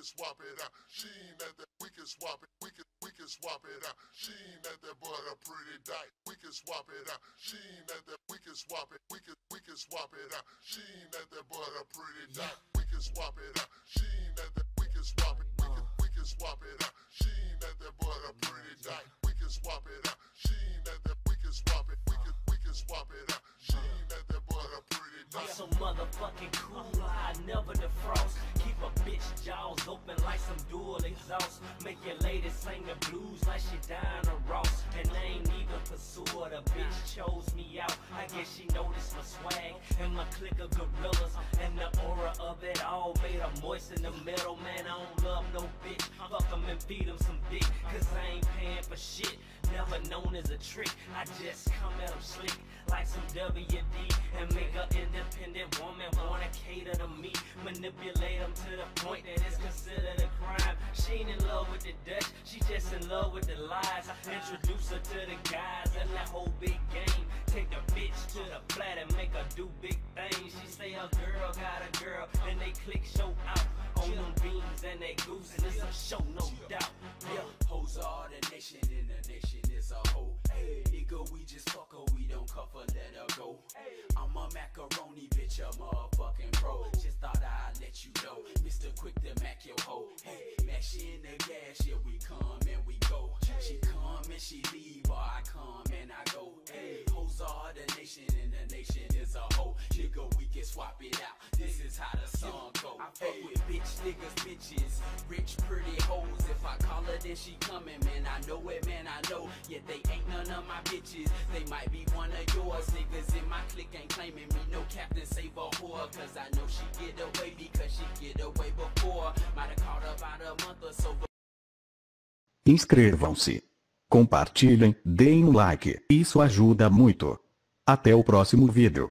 can swap it out. She ain't at that. We can swap it. We can swap it out. She ain't at that but a pretty dyke. We can swap it out. She ain't at that. We can swap it. We can swap it out. She ain't at that but a pretty dyke. We can swap it out. She ain't at that. We can swap it. We can swap it out. She ain't at that but a pretty dyke. We can swap it out. She ain't at that. We can swap it. We can swap it out. She ain't at that but a pretty dyke. I'm so motherfucking cool. I never defrost. Keep a bitch jaws open like some dual exhaust. Make your lady sing the blues like she Diana Ross. And I ain't even pursue her, the bitch chose me out. I guess she noticed my swag and my clique of gorillas, and the aura of it all made her moist in the middle. Man, I don't love no bitch, fuck them and feed them some dick, cause I ain't paying for shit, never known as a trick. I just come at them slick like some WD and make an independent woman wanna cater to me. Manipulate them to the point that it's considered a crime. She ain't in love with the Dutch, she just in love with the lies. I introduce her to the guys and that whole big game. Take the bitch to the flat and make her do big things. She say her girl got a girl and they click show out on them beans and they goose, and it's a show no doubt. Yeah, hoes are the nation and the nation is a hoe. Hey, nigga, we just fuck her, we don't cuff her, let her go. I'm a macaroni bitch, a motherfucking pro. Just thought I'd let you know, Mr. Quick to Mac your hoe. Hey, mash in the gas, yeah, we come and we go. She come and she leave, or I come and I go. Hey, hoes are the nation and the nation is a hoe. Nigga, we can swap it out, this is how the song go. I fuck with bitch niggas, bitches, rich pretty hoes. If I call her then she coming, man, I know it, man, I know. Yet they ain't none of my bitches, they might be one of yours. Niggas in my clique ain't claiming me, no captain save a whore. Cause I know she get away because she get away before. Might have caught her about a month or so. Inscrevam-se, compartilhem, deem um like, isso ajuda muito. Até o próximo vídeo.